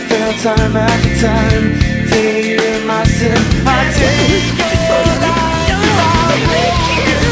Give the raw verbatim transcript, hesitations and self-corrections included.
I fell time after time, day in my sin. I take your life, I break you.